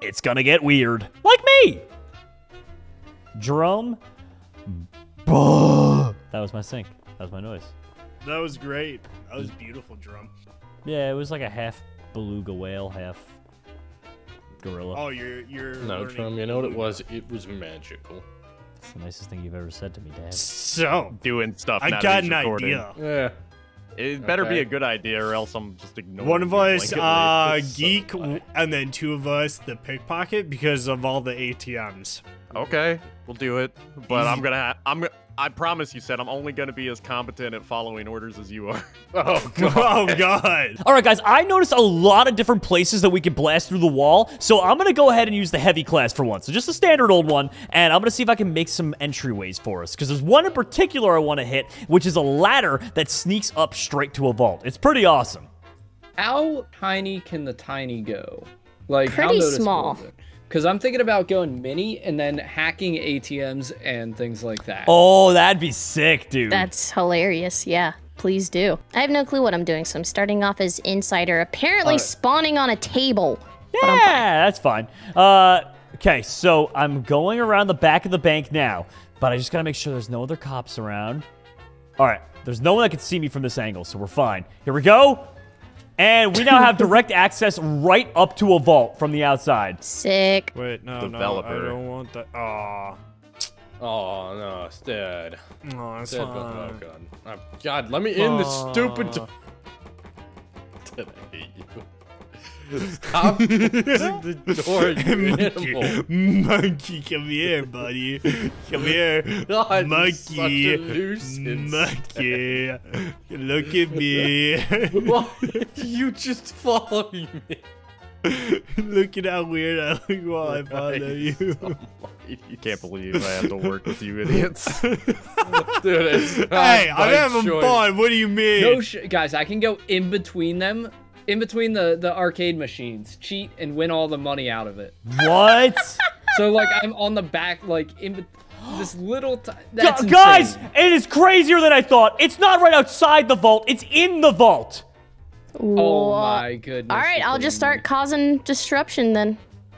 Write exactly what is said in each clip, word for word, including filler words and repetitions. It's gonna get weird. Like me! Jerome. Buh. That was my sync. That was my noise. That was great. That was beautiful, Jerome. Yeah, it was like a half beluga whale, half gorilla. Oh, you're... you're no, Jerome, you know what it was? It was magical. It's the nicest thing you've ever said to me, Dad. So... Doing stuff I got an recording. idea. Yeah. It better okay. be a good idea, or else I'm just ignoring. One of us, uh, geek, so and then two of us, the pickpocket, because of all the A T Ms. Okay, we'll do it. But I'm gonna, ha I'm, I promise you, said I'm only gonna be as competent at following orders as you are. Oh god. Oh god. All right, guys, I noticed a lot of different places that we can blast through the wall, so I'm gonna go ahead and use the heavy class for once. So just a standard old one, and I'm gonna see if I can make some entryways for us, because there's one in particular I want to hit, which is a ladder that sneaks up straight to a vault. It's pretty awesome. How tiny can the tiny go? Like pretty small. Because I'm thinking about going mini and then hacking A T Ms and things like that. Oh, that'd be sick, dude. That's hilarious. Yeah, please do. I have no clue what I'm doing, so I'm starting off as insider, apparently uh, spawning on a table. Yeah, but I'm fine. that's fine. Uh, okay, so I'm going around the back of the bank now, but I just got to make sure there's no other cops around. All right, there's no one that can see me from this angle, so we're fine. Here we go. And we now have direct access right up to a vault from the outside. Sick. Wait, no, Developer. no, I don't want that. Aw. Oh, no, it's dead. No, it's dead. Oh, God. Oh, God, let me in uh... this stupid... I hate you. Stop the door, you animal. Monkey, come here, buddy. Come here. God, monkey. Monkey. Look at me. Why did you just follow me? Look at how weird I look while I follow you. You can't believe I have to work with you idiots. Dude, it's not hey, I'm having choice. fun. What do you mean? No sh guys, I can go in between them. In between the, the arcade machines, cheat and win all the money out of it. What? So, like, I'm on the back, like, in this little t that's Gu Guys, insane. It is crazier than I thought. It's not right outside the vault. It's in the vault. Oh, my goodness. All right, I'll just start causing disruption then.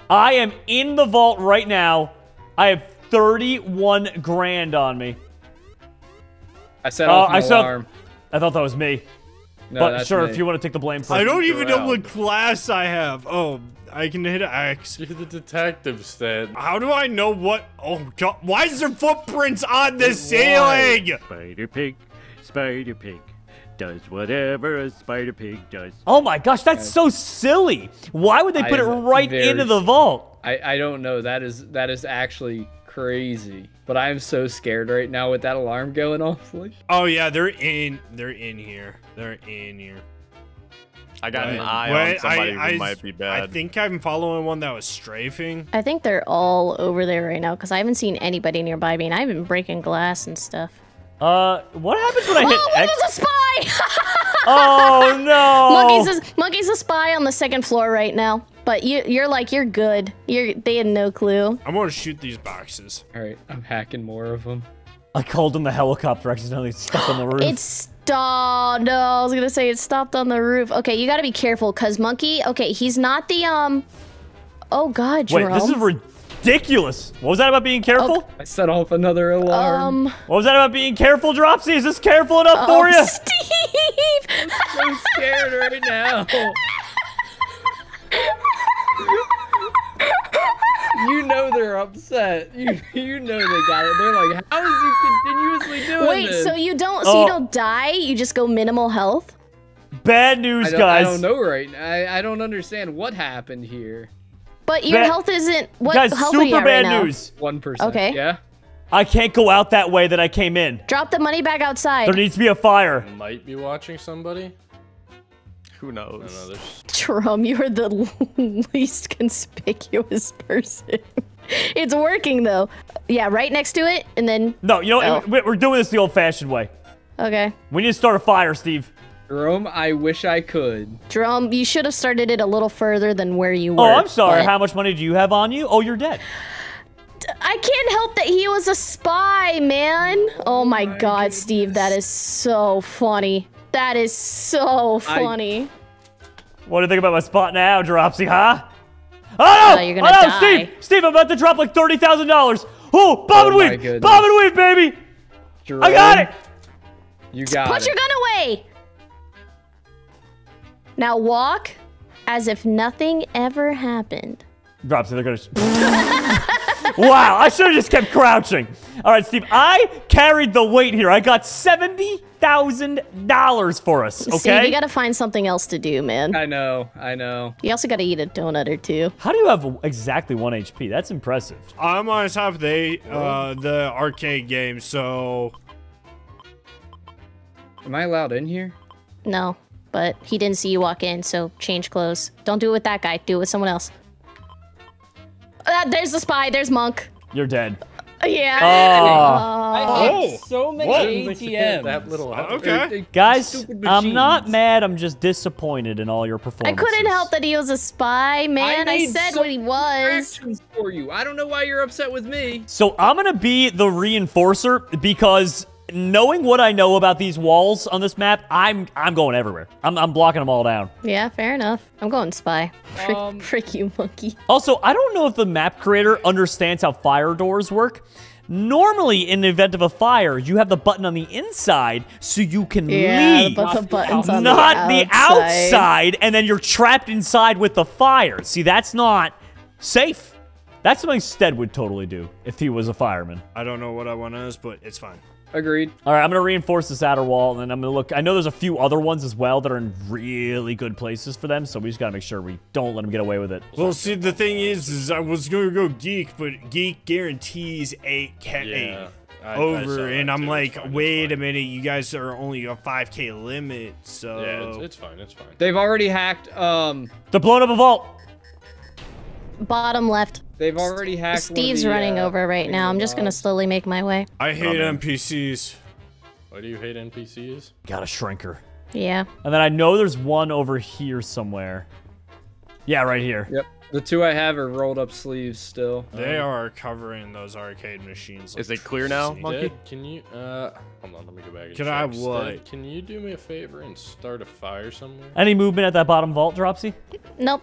I am in the vault right now. I have thirty-one grand on me. I set off uh, an I alarm. Set, I thought that was me. No, but sure, me. if you want to take the blame for it. I don't even know what class I have. Oh, I can hit an axe. You're the detective, Stan. How do I know what? Oh, God. Why is there footprints on the ceiling? Spider pig, spider pig does whatever a spider pig does. Oh my gosh, that's so silly. Why would they put it right into the vault? I, I don't know. That is, that is actually crazy. But I am so scared right now with that alarm going off. Like. Oh yeah, they're in. They're in here. They're in here. I got but, an eye well, on somebody I, who I, might be bad. I think I'm following one that was strafing. I think they're all over there right now because I haven't seen anybody nearby me, and I've been breaking glass and stuff. Uh, what happens when I hit oh, X? There's a spy! Oh no! Monkey's a, Monkey's a spy on the second floor right now. But you, you're like, you're good. You're, they had no clue. I'm going to shoot these boxes. All right, I'm hacking more of them. I called them the helicopter accidentally. It's stuck on the roof. It's, oh, no, I was going to say it stopped on the roof. Okay, you got to be careful because Monkey, okay, he's not the, um, oh, God, Jerome. Wait, this is ridiculous. What was that about being careful? Okay. I set off another alarm. Um, what was that about being careful, Dropsy? Is this careful enough oh, for you? Steve! I'm so scared right now. You know they're upset. You you know they got it. They're like, how is he continuously doing Wait, this? Wait, so you don't so oh. you don't die? You just go minimal health? Bad news, I guys. I don't know right now. I, I don't understand what happened here. But your bad. health isn't what guys, health super are you at bad right news. Now? One percent. Okay. Yeah. I can't go out that way that I came in. Drop the money bag outside. There needs to be a fire. Might be watching somebody. Who knows? Jerome, you're the least conspicuous person. It's working, though. Yeah, right next to it, and then... No, you know oh. what? We're doing this the old-fashioned way. Okay. We need to start a fire, Steve. Jerome, I wish I could. Jerome, you should have started it a little further than where you were. Oh, I'm sorry. But... How much money do you have on you? Oh, you're dead. I can't help that he was a spy, man. Oh, oh my, my God, goodness. Steve. That is so funny. That is so funny. I... What do you think about my spot now, Dropsy, huh? Oh no! You're gonna oh no, die. Steve! Steve, I'm about to drop like thirty thousand dollars. Oh, bob and weave! Bob and weave, baby! Jerome, I got it! You got Put it. Put your gun away! Now walk as if nothing ever happened. Drops it, they're gonna Wow, I should have just kept crouching. All right, Steve, I carried the weight here. I got seventy thousand dollars for us, okay? Steve, you gotta find something else to do, man. I know, I know. You also gotta eat a donut or two. How do you have exactly one H P? That's impressive. I'm on top of the, uh, the arcade game, so... Am I allowed in here? No, but he didn't see you walk in, so change clothes. Don't do it with that guy. Do it with someone else. Uh, there's the spy. There's Monk. You're dead. Uh, yeah. Oh. I hate oh. so many what? A T Ms. That little uh, okay. Guys, I'm not mad. I'm just disappointed in all your performances. I couldn't help that he was a spy, man. I, I said what he was. For you. I don't know why you're upset with me. So I'm going to be the reinforcer because knowing what I know about these walls on this map, I'm I'm going everywhere. I'm, I'm blocking them all down. Yeah, fair enough. I'm going spy. Frick, um, frick you, monkey. Also, I don't know if the map creator understands how fire doors work. Normally, in the event of a fire, you have the button on the inside so you can yeah, leave. Yeah, the button's on the outside. Not the outside, and then you're trapped inside with the fire. See, that's not safe. That's something Stead would totally do if he was a fireman. I don't know what I want to ask, but it's fine. Agreed. All right, I'm going to reinforce this outer wall, and then I'm going to look. I know there's a few other ones as well that are in really good places for them, so we just got to make sure we don't let them get away with it. Well, see, the thing is, is I was going to go Geek, but Geek guarantees eight cat yeah, eight I, over, I and I'm too. Like, fine, wait a minute, you guys are only a five K limit, so... Yeah, it's, it's fine, it's fine. They've already hacked, um... They're blowing up a vault. Bottom left. They've already hacked. Steve's the, running uh, over right now. I'm just gonna slowly make my way. I hate oh, N P Cs. Why do you hate N P Cs? Got a shrinker. Yeah. And then I know there's one over here somewhere. Yeah, right here. Yep. The two I have are rolled up sleeves still. They um, are covering those arcade machines. Like is it clear now, Monkey? Dad, can you? Uh, hold on. Let me go back. And can check. I what? Dad, can you do me a favor and start a fire somewhere? Any movement at that bottom vault, Dropsy? Nope.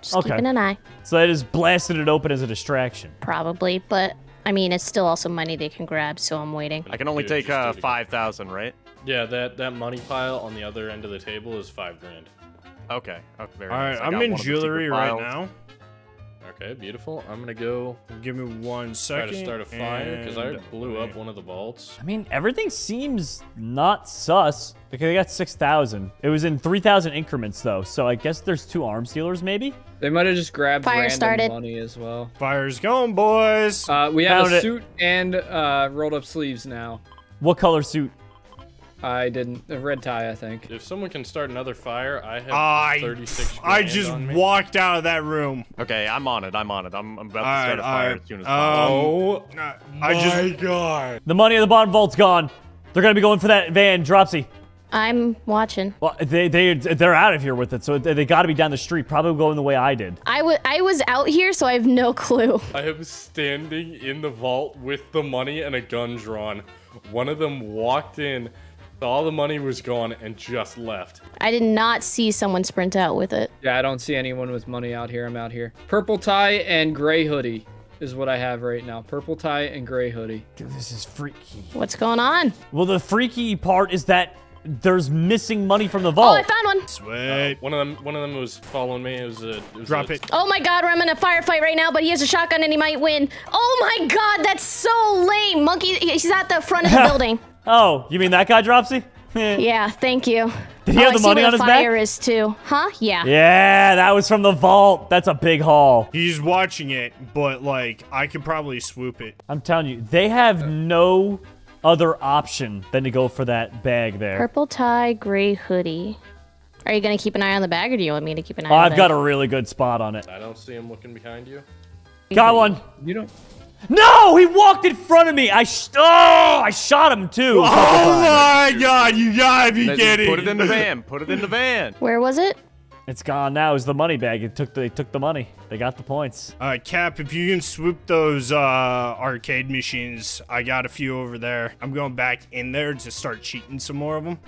Just okay. keeping an eye. So they just blasted it open as a distraction. Probably, but I mean, it's still also money they can grab, so I'm waiting. I can only Dude, take uh, five thousand, right? Yeah, that, that money pile on the other end of the table is five grand. Okay. okay very All nice. right, I'm in jewelry right now. Okay, beautiful. I'm going to go... Give me one second. Try to start a fire, because I blew up one of the vaults. I mean, everything seems not sus. Okay, they got six thousand. It was in three thousand increments, though, so I guess there's two arms dealers, maybe? They might have just grabbed fire random started. money as well. Fire's going, boys! Uh, we have Found a it. suit and uh, rolled-up sleeves now. What color suit? I didn't. A red tie, I think. If someone can start another fire, I have I, thirty-six grand I just on me. walked out of that room. Okay, I'm on it. I'm on it. I'm, I'm about all to start right, a fire right. as soon as possible. Oh, um, my just, God. The money at the bottom vault's gone. They're going to be going for that van, Dropsy. I'm watching. Well, they, they, they're out of here with it, so they, they got to be down the street, probably going the way I did. I, I was out here, so I have no clue. I am standing in the vault with the money and a gun drawn. One of them walked in. All the money was gone and just left. I did not see someone sprint out with it. Yeah, I don't see anyone with money out here. I'm out here. Purple tie and gray hoodie is what I have right now. Purple tie and gray hoodie. Dude, this is freaky. What's going on? Well, the freaky part is that there's missing money from the vault. Oh, I found one. Sweet. Uh, one of them, one of them was following me. It was a it was drop a, it. Oh my God, I'm in a firefight right now, but he has a shotgun and he might win. Oh my God, that's so lame, Monkey. He's at the front of the building. Oh, you mean that guy, Dropsy? Yeah, thank you. Did he oh, have the I money on his back? Fire is too, huh? Yeah. Yeah, that was from the vault. That's a big haul. He's watching it, but like I could probably swoop it. I'm telling you, they have no other option than to go for that bag there. Purple tie, gray hoodie. Are you gonna keep an eye on the bag, or do you want me to keep an eye? Oh, on I've it? got a really good spot on it. I don't see him looking behind you. Got one. You don't. No, he walked in front of me. I sh oh, I shot him too. Oh my God, you gotta be kidding! Put it in the van. Put it in the van. Where was it? It's gone now. It was the money bag. It took. The, they took the money. They got the points. All right, Cap. If you can swoop those uh, arcade machines, I got a few over there. I'm going back in there to start cheating some more of them.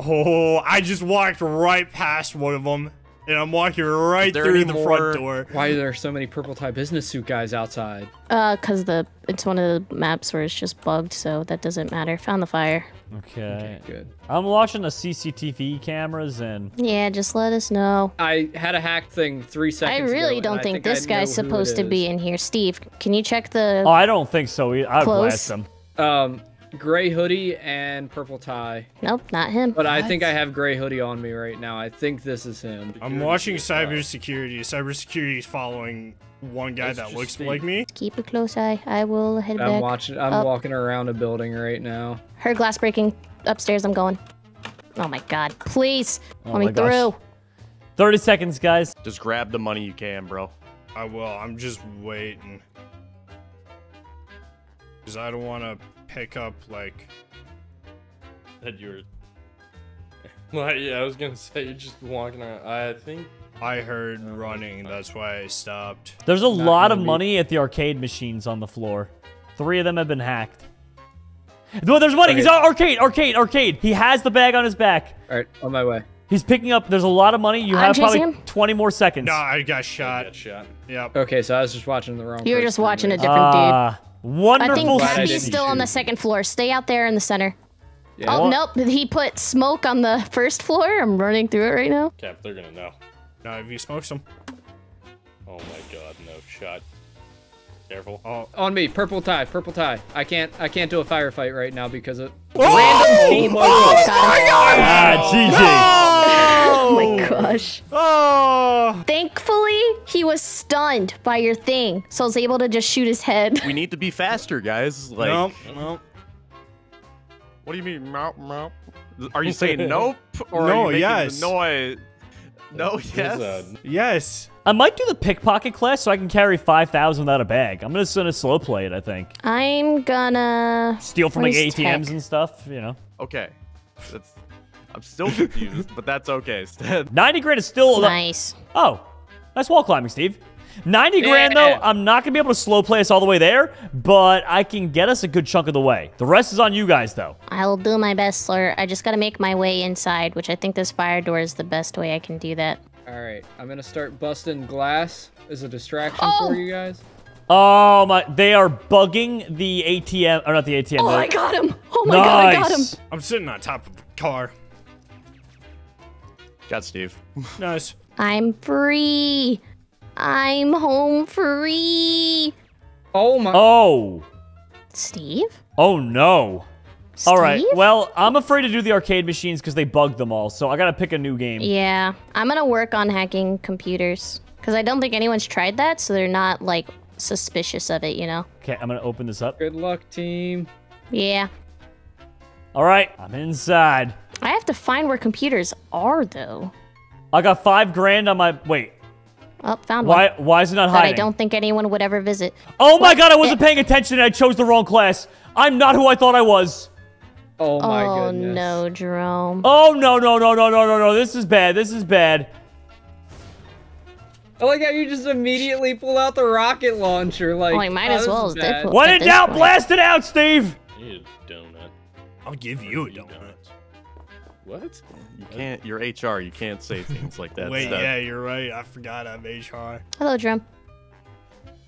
Oh, I just walked right past one of them. and I'm walking right through the more, front door. Why are there so many purple tie business suit guys outside? Uh, cause the it's one of the maps where it's just bugged, so that doesn't matter. Found the fire. Okay. Okay, good. I'm watching the C C T V cameras and. Yeah, just let us know. I had a hack thing three seconds ago. I really ago, don't think, think this I guy's supposed to be in here. Steve, can you check the? Oh, I don't think so. I'd blast him. Um. Gray hoodie and purple tie. Nope, not him. But what? I think I have gray hoodie on me right now. I think this is him. Security I'm watching cybersecurity. Cybersecurity is following one guy that looks like me. Keep a close eye. I will head I'm back. I'm watching. I'm up. walking around a building right now. Her glass breaking upstairs. I'm going. Oh my god! Please, oh let me gosh. through. Thirty seconds, guys. Just grab the money you can, bro. I will. I'm just waiting. Cause I don't want to. Pick up like that you were. Well, yeah, I was gonna say you're just walking around. I think I heard um, running. That's why I stopped. There's a Not lot of be... money at the arcade machines on the floor. Three of them have been hacked. Well, there's money. Okay. He's on arcade, arcade, arcade. He has the bag on his back. All right, on my way. He's picking up. There's a lot of money. You have probably him? twenty more seconds. No, I got shot. I got shot. Yep. Okay, so I was just watching the wrong. You were just watching a different uh, dude. Wonderful. I think he's still on the second floor. Stay out there in the center. Yeah. Oh, nope. He put smoke on the first floor. I'm running through it right now. Cap, they're going to know. Now, if you smoke some. Oh, my God. No shot. Careful. Oh. On me. Purple tie. Purple tie. I can't I can't do a firefight right now because of... Oh! Random oh, oh, my God. Ah, G G. No! Oh, my gosh. Oh. Thankfully, he was stunned by your thing, so I was able to just shoot his head. We need to be faster, guys. Like, nope, nope. What do you mean, nope, nope? Are you saying nope? Or no, are you yes. Noise? No, yes. Yes. I might do the pickpocket class so I can carry five thousand without a bag. I'm going to slow play it, I think. I'm gonna... Steal from like A T Ms tech? and stuff, you know. Okay. That's... I'm still confused, but that's okay. ninety grand is still... Nice. Oh. Nice wall climbing, Steve. ninety grand, though, I'm not going to be able to slow play us all the way there, but I can get us a good chunk of the way. The rest is on you guys, though. I'll do my best, Slur. I just got to make my way inside, which I think this fire door is the best way I can do that. All right. I'm going to start busting glass as a distraction oh. for you guys. Oh, my. They are bugging the A T M. Or not the A T M. Oh, I got him. Oh, my nice. God, I got him. I'm sitting on top of the car. Got Steve. Nice. I'm free. I'm home free. Oh my. Oh. Steve? Oh no. Steve? All right. Well, I'm afraid to do the arcade machines because they bugged them all. So I got to pick a new game. Yeah. I'm going to work on hacking computers because I don't think anyone's tried that. So they're not like suspicious of it, you know? Okay. I'm going to open this up. Good luck, team. Yeah. All right. I'm inside. I have to find where computers are, though. I got five grand on my... Wait. Oh, found why, one. Why is it not hiding? But I don't think anyone would ever visit. Oh my what? God, I wasn't paying attention and I chose the wrong class. I'm not who I thought I was. Oh my oh, goodness. Oh no, Jerome. Oh no, no, no, no, no, no, no. This is bad. This is bad. I like how you just immediately pull out the rocket launcher. Like, oh, I might oh, as well as Deadpool. When in doubt, blast it out, Steve. I need a donut. I'll give you a donut. What? You can't, you're H R, you can't say things like that. Wait, stuff. yeah, you're right. I forgot I'm H R. Hello, Drum.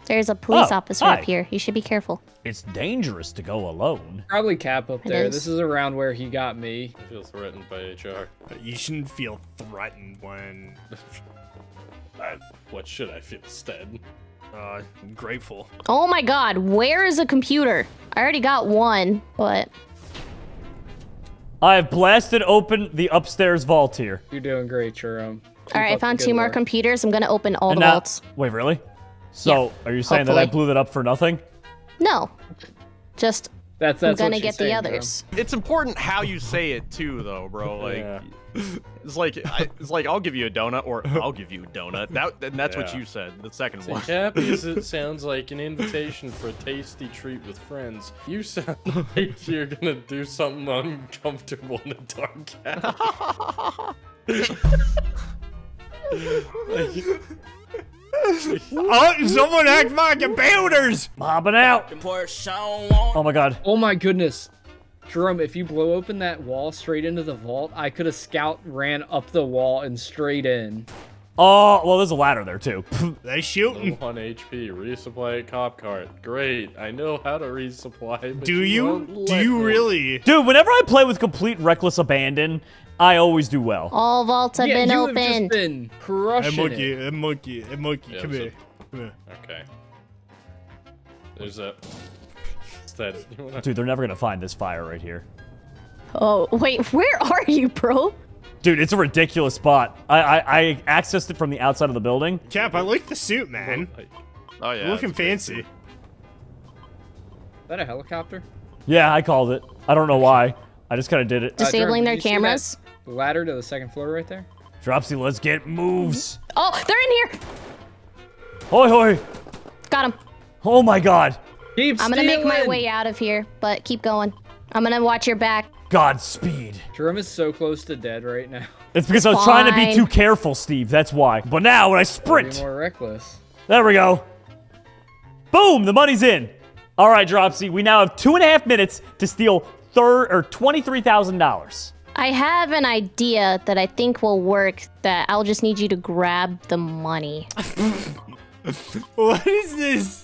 There's a police oh, officer hi. up here. You should be careful. It's dangerous to go alone. Probably Cap up it there. Is. This is around where he got me. I feel threatened by H R. But you shouldn't feel threatened when... I, what should I feel instead? Uh, I'm grateful. Oh my god, where is a computer? I already got one, but... I have blasted open the upstairs vault here. You're doing great, Jerome. Keep all right, I found two more work. computers. I'm going to open all and the now, vaults. Wait, really? So, yeah, are you saying hopefully. that I blew that up for nothing? No. Just, that's, that's I'm going to get saying, the others. Jerome. It's important how you say it, too, though, bro. Like, yeah. It's like, I, it's like, I'll give you a donut, or I'll give you a donut. That, and that's yeah. what you said, the second See, one. Cap, it sounds like an invitation for a tasty treat with friends. You sound like you're gonna do something uncomfortable in the dark alley. like, oh, someone hacked my computers! Mobbing out. Oh my god. Oh my goodness. Jerome, if you blow open that wall straight into the vault, I could have scout ran up the wall and straight in. Oh, well, there's a ladder there, too. They shooting. one H P, resupply cop cart. Great. I know how to resupply. Do you? you do you me. really? Dude, whenever I play with complete reckless abandon, I always do well. All vaults have yeah, been you opened. Have just been crushing hey, monkey, it. Hey, monkey, hey, monkey, yeah, come here. A... Come here. Okay. There's a... That... Wanna... Dude, they're never going to find this fire right here. Oh, wait, where are you, bro? Dude, it's a ridiculous spot. I, I I accessed it from the outside of the building. Cap, I like the suit, man. Oh yeah, you're looking fancy. Is that a helicopter? Yeah, I called it. I don't know why. I just kind of did it. Disabling uh, Jerome, their cameras. Ladder to the second floor, right there. Dropsy, let's get moves. Oh, they're in here. Hoi hoi. Got him. Oh my God. Keep I'm stealing. gonna make my way out of here, but keep going. I'm gonna watch your back. Godspeed. Jerome is so close to dead right now. It's because it's I was fine. trying to be too careful, Steve. That's why. But now when I sprint, be more reckless. There we go. Boom! The money's in. All right, Dropsy. We now have two and a half minutes to steal third or twenty-three thousand dollars. I have an idea that I think will work. That I'll just need you to grab the money. What is this?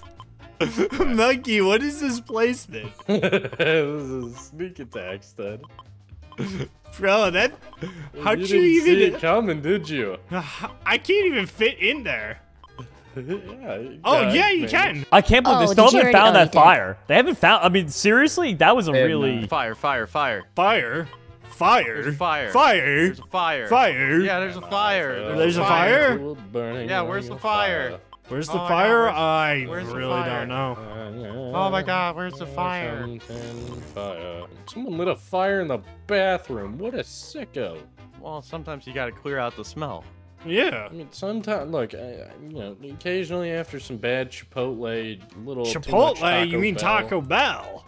Monkey, what is this placement? This is a sneak attack stud. Bro, that... How'd you, you didn't even... see it coming, did you? I can't even fit in there. Yeah, you oh, can, yeah, you man. can. I can't believe oh, they still haven't found that fire. Did. They haven't found... I mean, seriously? That was a and, really... Uh, fire, fire, fire. Fire? Fire. There's fire. Fire. There's a fire. Fire. Yeah, there's a fire. There's, there's a fire? fire. Burning yeah, where's the fire? fire. Where's the oh fire? God, I where's really fire? don't know. Oh my God, where's the fire? Someone lit a fire in the bathroom. What a sicko. Well, sometimes you gotta clear out the smell. Yeah. I mean, sometimes, look, I, I, you know, occasionally after some bad Chipotle, little Chipotle, too much you mean Bell, Taco Bell?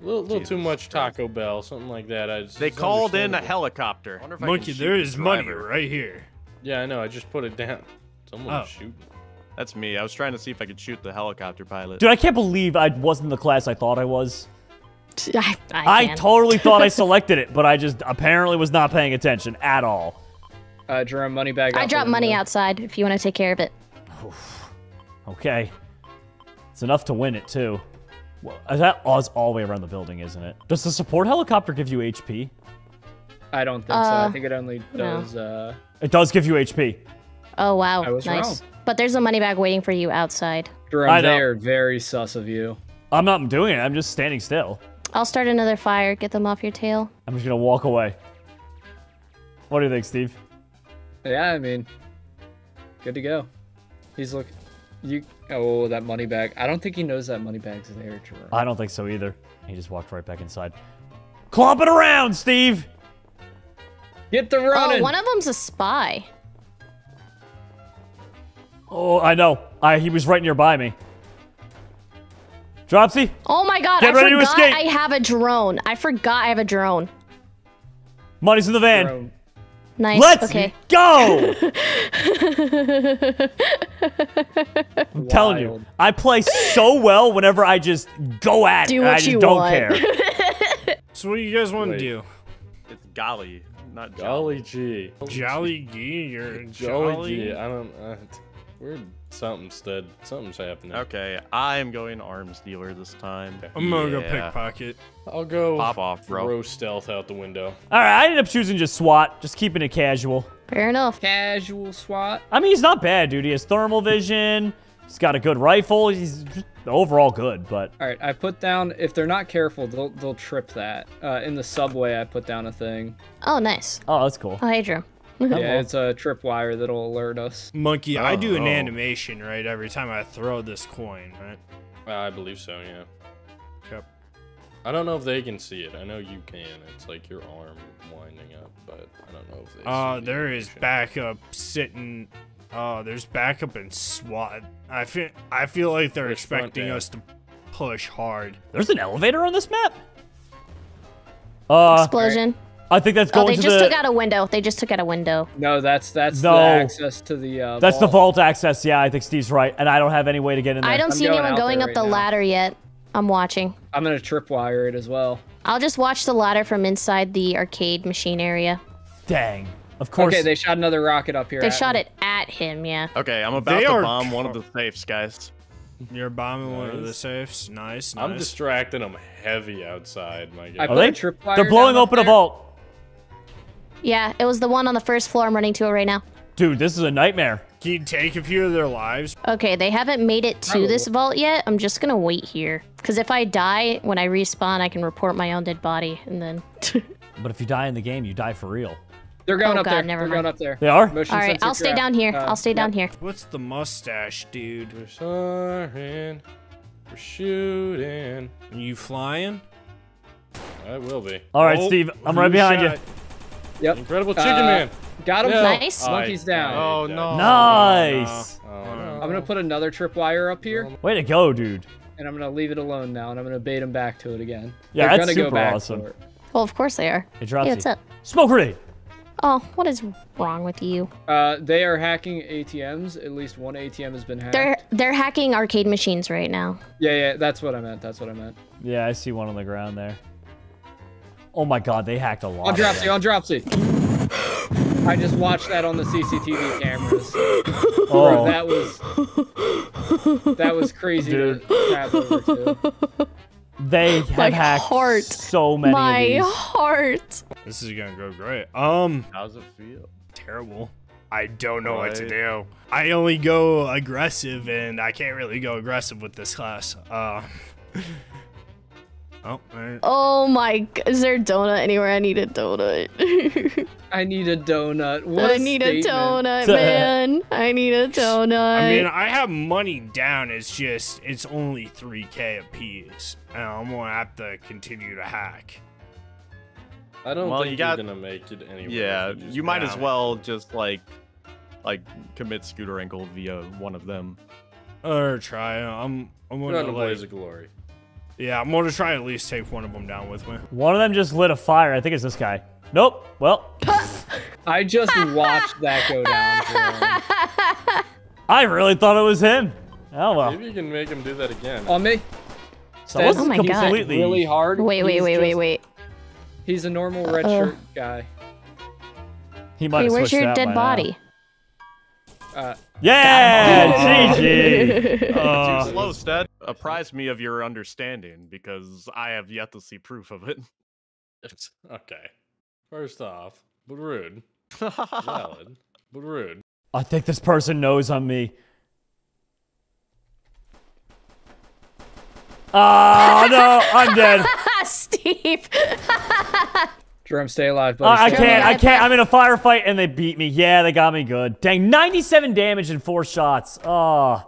A little, little too much Taco Bell, something like that. I just, they called in a helicopter. Monkey, there is money right here. Yeah, I know. I just put it down. Someone oh. shooting. That's me. I was trying to see if I could shoot the helicopter pilot. Dude, I can't believe I wasn't the class I thought I was. I, I, I totally thought I selected it, but I just apparently was not paying attention at all. Uh, Jerome, money bag. I dropped money outside if you want to take care of it. Oof. Okay. It's enough to win it, too. Well, that was all the way around the building, isn't it? Does the support helicopter give you H P? I don't think uh, so. I think it only does... No. Uh... It does give you H P. Oh, wow. I was nice. Wrong. But there's a money bag waiting for you outside. Jerome, they are very sus of you. I'm not doing it. I'm just standing still. I'll start another fire. Get them off your tail. I'm just going to walk away. What do you think, Steve? Yeah, I mean, good to go. He's looking. You. Oh, that money bag. I don't think he knows that money bag's there, Jerome. I don't think so either. He just walked right back inside. Clomp it around, Steve. Get the running. Oh, one of them's a spy. Oh, I know. I, he was right nearby me. Dropsy? Oh my God, I forgot I have a drone. I forgot I have a drone. Money's in the van. Drone. Nice, Let's okay. go! I'm Wild. telling you, I play so well whenever I just go at do it. What I just you don't want. care. So what do you guys want Wait. to do? It's golly, not jolly G. Jolly G, you're jolly G. I don't... Uh, We're something stud. Something's happening. Okay, I'm going arms dealer this time. I'm gonna yeah. go pickpocket. I'll go pop off, bro. Throw stealth out the window. All right, I ended up choosing just SWAT, just keeping it casual. Fair enough. Casual SWAT. I mean, he's not bad, dude. He has thermal vision. He's got a good rifle. He's just overall good, but. All right, I put down. If they're not careful, they'll they'll trip that. Uh, in the subway, I put down a thing. Oh, nice. Oh, that's cool. Oh, hey, Drew. Yeah, it's a tripwire that'll alert us. Monkey, oh, I do an oh. animation, right, every time I throw this coin, right? Uh, I believe so, yeah. Yep. I don't know if they can see it. I know you can. It's like your arm winding up, but I don't know if they uh, see it. Oh, there is backup sitting... Oh, there's backup and SWAT. I feel, I feel like they're it's expecting us to push hard. There's an elevator on this map? Uh, Explosion. I think that's going oh, they to just the... took out a window. They just took out a window. No, that's that's no. the access to the uh, That's vault. the vault access. Yeah, I think Steve's right. And I don't have any way to get in there. I don't I'm see anyone going, going up right the now. ladder yet. I'm watching. I'm going to tripwire it as well. I'll just watch the ladder from inside the arcade machine area. Dang. Of course. Okay, they shot another rocket up here. They shot him. it at him, yeah. Okay, I'm about they to bomb one of the safes, guys. You're bombing nice. one of the safes. Nice, nice. I'm distracting them heavy outside, my guy. Are they? They're blowing open there. a vault. Yeah, it was the one on the first floor. I'm running to it right now. Dude, this is a nightmare. Can you take a few of their lives? Okay, they haven't made it to oh. this vault yet. I'm just gonna wait here. Because if I die, when I respawn, I can report my own dead body, and then... But if you die in the game, you die for real. They're going oh, up God, there. Never They're mind. going up there. They are? Motion All right, I'll stay down here. Uh, I'll stay down yeah. here. What's the mustache, dude? We're soaring. We're shooting. Are you flying? I will be. All right, oh, Steve, I'm right behind shot. you. Yep. Incredible Chicken uh, Man. Got him. Yeah. Nice. Monkey's down. Oh, no. Nice. Oh, no. I'm going to put another tripwire up here. Way to go, dude. And I'm going to leave it alone now, and I'm going to bait him back to it again. Yeah, They're that's super go back awesome. To it. Well, of course they are. Hey, Dropsy. Hey, what's up? Smoke grenade. Oh, what is wrong with you? Uh, they are hacking A T Ms. At least one A T M has been hacked. They're they're hacking arcade machines right now. Yeah, yeah, that's what I meant. That's what I meant. Yeah, I see one on the ground there. Oh my God, they hacked a lot. On Dropsy, on Dropsy. I just watched that on the C C T V cameras. Oh, that was that was crazy Dude. to tap over to. They have my hacked heart. so many My of these. heart. This is gonna go great. Um, how's it feel? Terrible. I don't know right. what to do. I only go aggressive, and I can't really go aggressive with this class. Uh. Oh, right. oh my! Is there a donut anywhere? I need a donut. I need a donut. What I a need statement. a donut, man. I need a donut. I mean, I have money down. It's just, it's only three K apiece, and I'm gonna have to continue to hack. I don't well, think you got, you're gonna make it anyway. Yeah, you, you might as well just like, like commit Scooter Ankle via one of them, or try. I'm, I'm gonna like, blaze of glory. Yeah, I'm gonna try at least take one of them down with me. One of them just lit a fire. I think it's this guy. Nope. Well, I just watched that go down. I really thought it was him. Oh well. Maybe you can make him do that again. On me. So oh my completely God. Really hard. Wait, wait, he's wait, just, wait, wait. He's a normal red uh -oh. shirt guy. He might. Hey, where's your dead body? Now. Uh, yeah, G G. Uh, too slow, Stead. Apprise me of your understanding, because I have yet to see proof of it. Okay. First off, but rude. Valid, but rude. I think this person knows I'm me. Oh, no, I'm dead. Steve. Jerome, stay alive, buddy. Uh, I can't, I can't. I'm in a firefight and they beat me. Yeah, they got me good. Dang, ninety-seven damage in four shots. Oh.